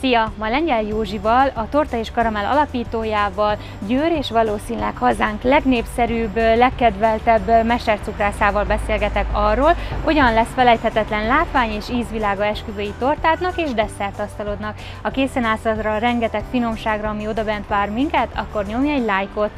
Szia! Ma Lengyel Józsival, a Torta és Karamell alapítójával, Győr és valószínűleg hazánk legnépszerűbb, legkedveltebb mestercukrászával beszélgetek arról, hogyan lesz felejthetetlen látvány és ízvilága esküvői tortádnak és desszertasztalodnak. Ha készen állsz arra a rengeteg finomságra, ami odabent vár minket, akkor nyomj egy lájkot!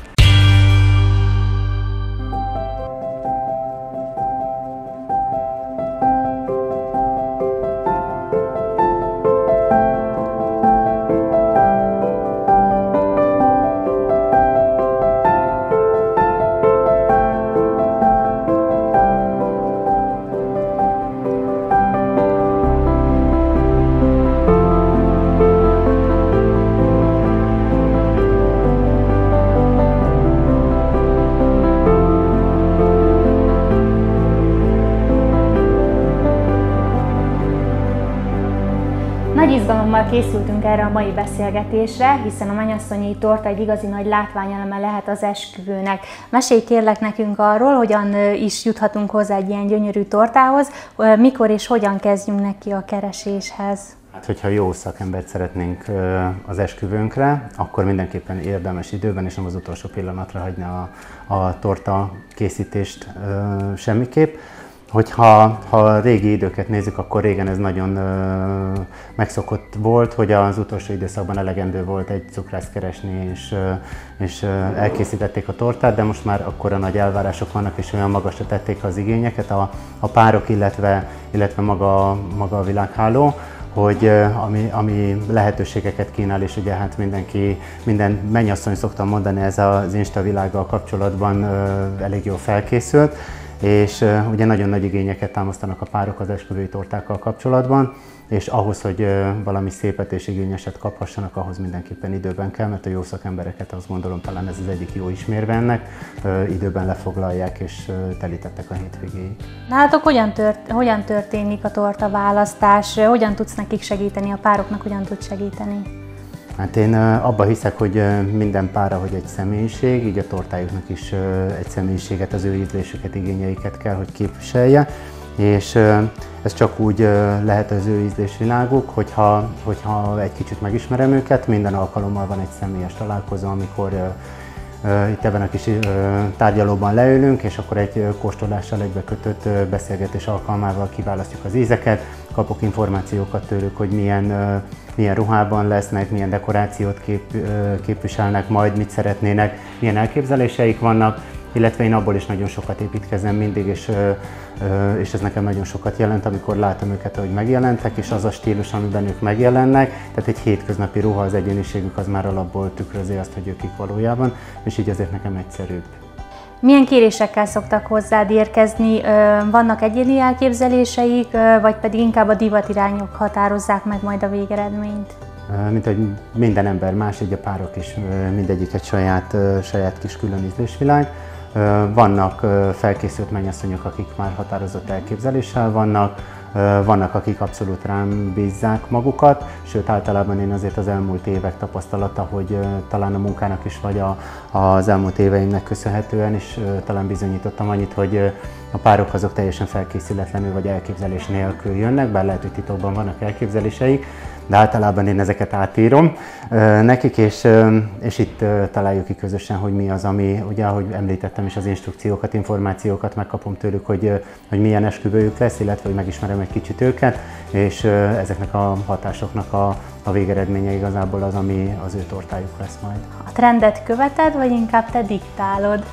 Nagy izgalommal készültünk erre a mai beszélgetésre, hiszen a mennyasszonyi torta egy igazi nagy látványeleme lehet az esküvőnek. Mesélj kérlek nekünk arról, hogyan is juthatunk hozzá egy ilyen gyönyörű tortához, mikor és hogyan kezdjünk neki a kereséshez. Hát, hogyha jó szakembert szeretnénk az esküvőnkre, akkor mindenképpen érdemes időben és nem az utolsó pillanatra hagyni a torta készítést semmiképp. Hogyha régi időket nézzük, akkor régen ez nagyon megszokott volt, hogy az utolsó időszakban elegendő volt egy cukrászt keresni, és elkészítették a tortát, de most már akkora nagy elvárások vannak, és olyan magasra tették az igényeket a párok, illetve maga a világháló, hogy ami lehetőségeket kínál, és ugye hát minden mennyasszony, szoktam mondani, ez az Insta világgal kapcsolatban elég jól felkészült, és ugye nagyon nagy igényeket támasztanak a párok az esküvői tortákkal kapcsolatban, és ahhoz, hogy valami szépet és igényeset kaphassanak, ahhoz mindenképpen időben kell, mert a jó szakembereket, azt gondolom, talán ez az egyik jó ismérve ennek, időben lefoglalják és telítettek a hétvégéig. Nálatok hogyan történik a torta választás, hogyan tudsz nekik segíteni, a pároknak hogyan tud segíteni? Hát én abban hiszek, hogy minden pára, hogy egy személyiség, így a tortájuknak is egy személyiséget, az ő ízlésüket, igényeiket kell, hogy képviselje, és ez csak úgy lehet az ő ízlésviláguk, hogyha egy kicsit megismerem őket. Minden alkalommal van egy személyes találkozó, amikor itt ebben a kis tárgyalóban leülünk, és akkor egy kóstolással egybekötött beszélgetés alkalmával kiválasztjuk az ízeket, kapok információkat tőlük, hogy milyen ruhában lesznek, milyen dekorációt képviselnek majd, mit szeretnének, milyen elképzeléseik vannak, illetve én abból is nagyon sokat építkezem mindig, és ez nekem nagyon sokat jelent, amikor látom őket, hogy megjelentek, és az a stílus, amiben ők megjelennek, tehát egy hétköznapi ruha, az egyéniségük az már alapból tükrözi azt, hogy ők valójában, és így azért nekem egyszerűbb. Milyen kérésekkel szoktak hozzád érkezni? Vannak egyéni elképzeléseik, vagy pedig inkább a divatirányok határozzák meg majd a végeredményt? Mint hogy minden ember más, így a párok is, mindegyik egy saját kis külön ízlésvilág. Vannak felkészült mennyasszonyok, akik már határozott elképzeléssel vannak, vannak, akik abszolút rám bízzák magukat, sőt általában én azért az elmúlt évek tapasztalata, hogy talán a munkának is, vagy az elmúlt éveimnek köszönhetően is talán bizonyítottam annyit, hogy a párok azok teljesen felkészületlenül vagy elképzelés nélkül jönnek, bár lehet, hogy titokban vannak elképzeléseik, de általában én ezeket átírom nekik, és itt találjuk ki közösen, hogy mi az, ami, ugye ahogy említettem is, az instrukciókat, információkat megkapom tőlük, hogy milyen esküvőjük lesz, illetve hogy megismerem egy kicsit őket, és ezeknek a hatásoknak a végeredménye igazából az, ami az ő tortájuk lesz majd. A trendet követed, vagy inkább te diktálod?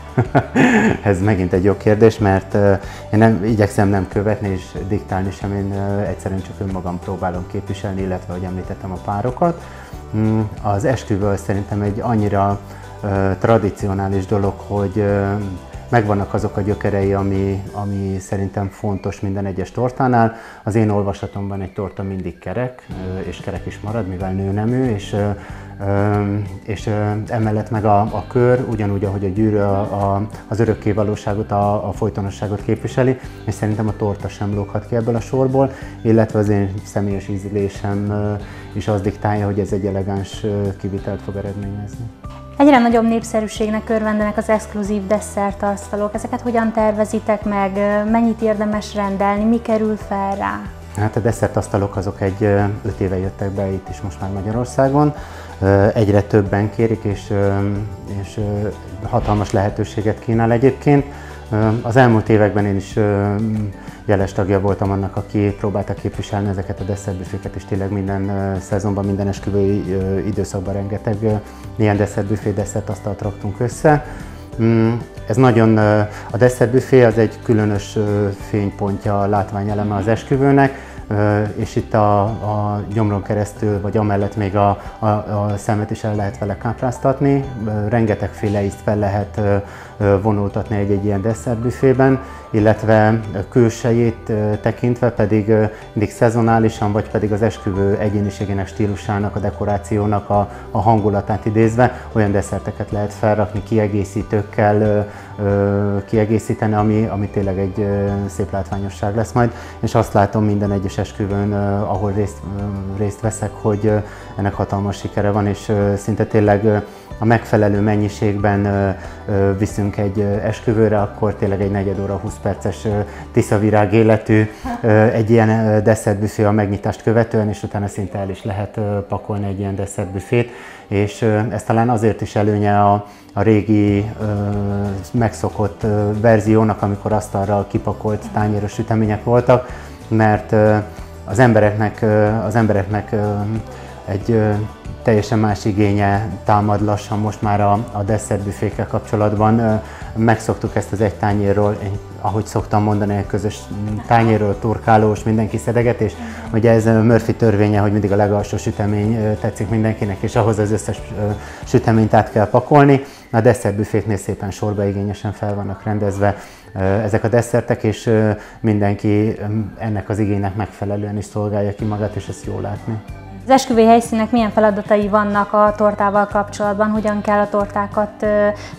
Ez megint egy jó kérdés, mert én nem igyekszem nem követni és diktálni sem, én egyszerűen csak önmagam próbálom képviselni, illetve, hogy említettem, a párokat. Az esküvő szerintem egy annyira tradicionális dolog, hogy megvannak azok a gyökerei, ami szerintem fontos minden egyes tortánál. Az én olvasatomban egy torta mindig kerek, és kerek is marad, mivel nőnemű, és emellett meg a kör, ugyanúgy, ahogy a gyűrű az örökké valóságot, a folytonosságot képviseli, és szerintem a torta sem lóghat ki ebből a sorból, illetve az én személyes ízlésem is azt diktálja, hogy ez egy elegáns kivitelt fog eredményezni. Egyre nagyobb népszerűségnek örvendenek az exkluzív desszertasztalok. Ezeket hogyan tervezitek meg, mennyit érdemes rendelni, mi kerül fel rá? Hát a desszertasztalok azok egy 5 éve jöttek be itt is most már Magyarországon. Egyre többen kérik, és hatalmas lehetőséget kínál egyébként. Az elmúlt években én is jeles tagja voltam annak, aki próbálta képviselni ezeket a desszertbüféket, és tényleg minden szezonban, minden esküvői időszakban rengeteg ilyen desszertbüfé, desszertasztalt raktunk össze. Ez nagyon, a desszertbüfé az egy különös fénypontja, látványeleme az esküvőnek, és itt a gyomron keresztül, vagy amellett még a szemet is el lehet vele kápráztatni. Rengetegféle ízt fel lehet vonultatni egy-egy ilyen desszertbüfében, illetve külsejét tekintve pedig mindig szezonálisan, vagy pedig az esküvő egyéniségének, stílusának, a dekorációnak a hangulatát idézve olyan desszerteket lehet felrakni, kiegészítőkkel kiegészíteni, ami tényleg egy szép látványosság lesz majd. És azt látom minden egyes esküvőn, ahol részt veszek, hogy ennek hatalmas sikere van, és szinte tényleg a megfelelő mennyiségben viszünk egy esküvőre, akkor tényleg egy 4 óra 20 perces tiszavirág életű egy ilyen desszertbüfé a megnyitást követően, és utána szinte el is lehet pakolni egy ilyen desszertbüfét. És ez talán azért is előnye a régi megszokott verziónak, amikor asztalra kipakolt tányéros sütemények voltak, mert az embereknek egy teljesen más igénye támad lassan most már a desszertbüfékkel kapcsolatban. Megszoktuk ezt az egy tányérról, ahogy szoktam mondani, egy közös tányérről turkálós, mindenki szedegetés. Ugye ez Murphy törvénye, hogy mindig a legalsó sütemény tetszik mindenkinek, és ahhoz az összes süteményt át kell pakolni. A desszertbüféknél szépen sorba igényesen fel vannak rendezve ezek a desszertek, és mindenki ennek az igénynek megfelelően is szolgálja ki magát, és ezt jól látni. Az esküvői helyszínnek milyen feladatai vannak a tortával kapcsolatban, hogyan kell a tortákat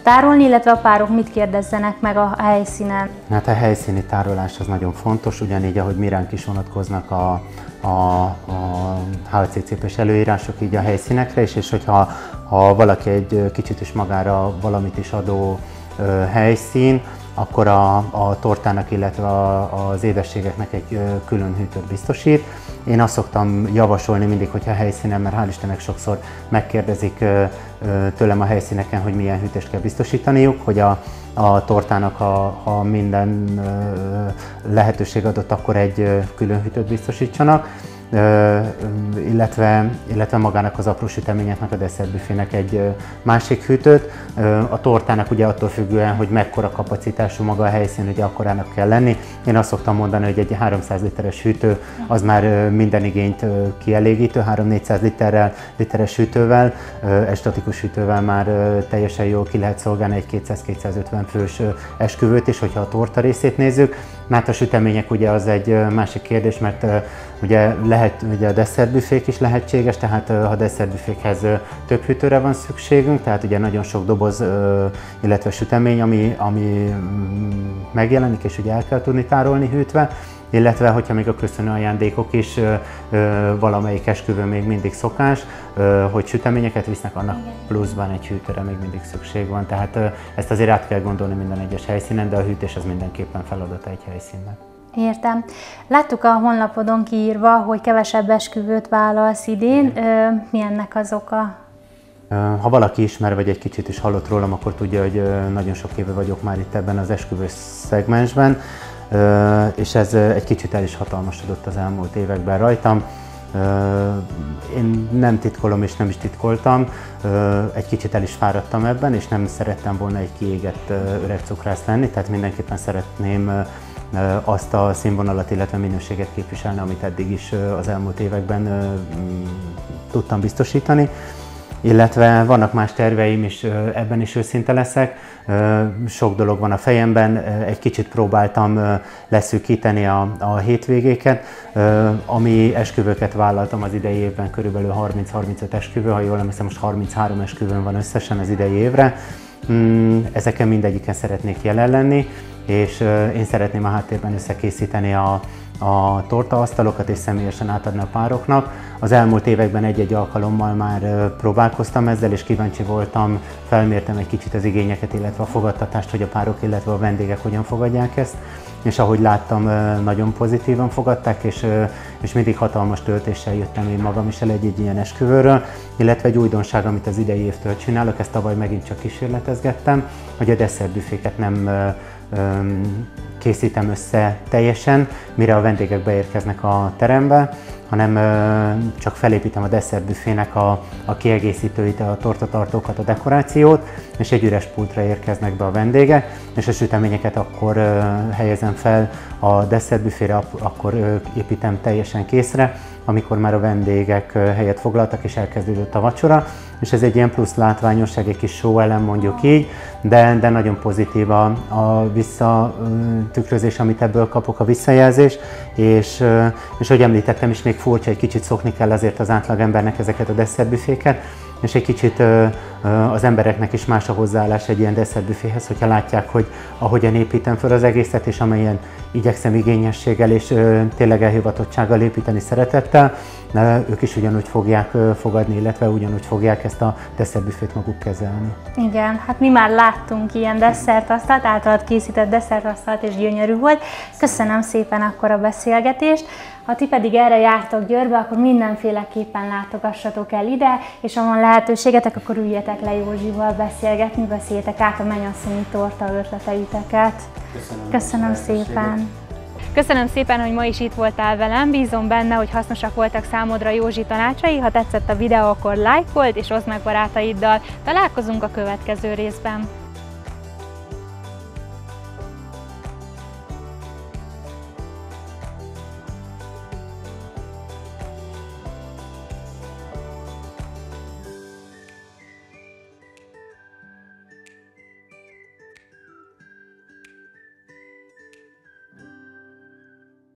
tárolni, illetve a párok mit kérdezzenek meg a helyszínen? Hát a helyszíni tárolás az nagyon fontos, ugyanígy ahogy mi ránk is vonatkoznak a HACCP-s előírások így a helyszínekre is, és hogyha valaki egy kicsit is magára valamit is adó helyszín, akkor a tortának, illetve az édességeknek egy külön hűtőt biztosít. Én azt szoktam javasolni mindig, hogyha a helyszínen, mert hál' Istennek sokszor megkérdezik tőlem a helyszíneken, hogy milyen hűtést kell biztosítaniuk, hogy a tortának, ha minden lehetőség adott, akkor egy külön hűtőt biztosítsanak, illetve magának az apró süteményeknek, a desszertbüfének egy másik hűtőt. A tortának ugye attól függően, hogy mekkora kapacitású maga a helyszín, ugye akkorának kell lenni. Én azt szoktam mondani, hogy egy 300 literes hűtő az már minden igényt kielégítő, 3-400 literes hűtővel, egy statikus hűtővel már teljesen jól ki lehet szolgálni egy 200-250 fős esküvőt is, hogyha a torta részét nézzük. Mert a sütemények ugye az egy másik kérdés, mert ugye ugye a desszertbüfék is lehetséges, tehát ha desszertbüfékhez több hűtőre van szükségünk, tehát ugye nagyon sok doboz, illetve sütemény, ami megjelenik, és ugye el kell tudni tárolni hűtve, illetve hogyha még a köszönő ajándékok is, valamelyik esküvő még mindig szokás, hogy süteményeket visznek, annak pluszban egy hűtőre még mindig szükség van. Tehát ezt azért át kell gondolni minden egyes helyszínen, de a hűtés az mindenképpen feladata egy helyszínnek. Értem. Láttuk a honlapodon kiírva, hogy kevesebb esküvőt vállalsz idén. Mi ennek az oka? Ha valaki ismer, vagy egy kicsit is hallott rólam, akkor tudja, hogy nagyon sok éve vagyok már itt ebben az esküvős szegmensben, és ez egy kicsit el is hatalmasodott az elmúlt években rajtam. Én nem titkolom, és nem is titkoltam, egy kicsit el is fáradtam ebben, és nem szerettem volna egy kiégett öreg cukrász lenni, tehát mindenképpen szeretném azt a színvonalat, illetve minőséget képviselni, amit eddig is az elmúlt években tudtam biztosítani. Illetve vannak más terveim is, ebben is őszinte leszek. Sok dolog van a fejemben, egy kicsit próbáltam leszűkíteni a hétvégéket. Ami esküvőket vállaltam az idei évben, körülbelül 30-35 esküvő, ha jól emlékszem, most 33 esküvőn van összesen az idei évre. Ezeken mindegyiken szeretnék jelen lenni, és én szeretném a háttérben összekészíteni a tortaasztalokat, és személyesen átadni a pároknak. Az elmúlt években egy-egy alkalommal már próbálkoztam ezzel, és kíváncsi voltam, felmértem egy kicsit az igényeket, illetve a fogadtatást, hogy a párok, illetve a vendégek hogyan fogadják ezt. És ahogy láttam, nagyon pozitívan fogadták, és mindig hatalmas töltéssel jöttem én magam is el egy ilyen esküvőről, illetve egy újdonság, amit az idei évtől csinálok, ezt tavaly megint csak kísérletezgettem, hogy a desszertbüféket nem készítem össze teljesen, mire a vendégek beérkeznek a terembe, hanem csak felépítem a desszertbüfének a kiegészítőit, a tortatartókat, a dekorációt, és egy üres pultra érkeznek be a vendégek, és a süteményeket akkor helyezem fel a desszertbüfére, akkor építem teljesen készre, amikor már a vendégek helyet foglaltak és elkezdődött a vacsora, és ez egy ilyen plusz látványosság, egy kis show elem, mondjuk így, de nagyon pozitív a visszatükrözés, amit ebből kapok, a visszajelzés, és ahogy említettem is, még furcsa, egy kicsit szokni kell azért az átlagembernek ezeket a desszertbüféket, és egy kicsit az embereknek is más a hozzáállás egy ilyen desszertbüféhez, hogyha látják, hogy ahogyan építem fel az egészet, és amelyen igyekszem igényességgel és tényleg elhivatottsággal építeni, szeretettel, ők is ugyanúgy fogják fogadni, illetve ugyanúgy fogják ezt a desszertbüfét maguk kezelni. Igen, hát mi már láttunk ilyen desszertasztalt, általad készített desszertasztalt, és gyönyörű volt. Köszönöm szépen akkor a beszélgetést. Ha ti pedig erre jártok Győrbe, akkor mindenféleképpen látogassatok el ide, és ha van lehetőségetek, akkor üljetek le Józsival beszélgetni, beszéljétek át a mennyasszonyi torta ötleteiteket. Köszönöm szépen! Köszönöm szépen, hogy ma is itt voltál velem, bízom benne, hogy hasznosak voltak számodra Józsi tanácsai. Ha tetszett a videó, akkor lájkold és oszd meg barátaiddal. Találkozunk a következő részben!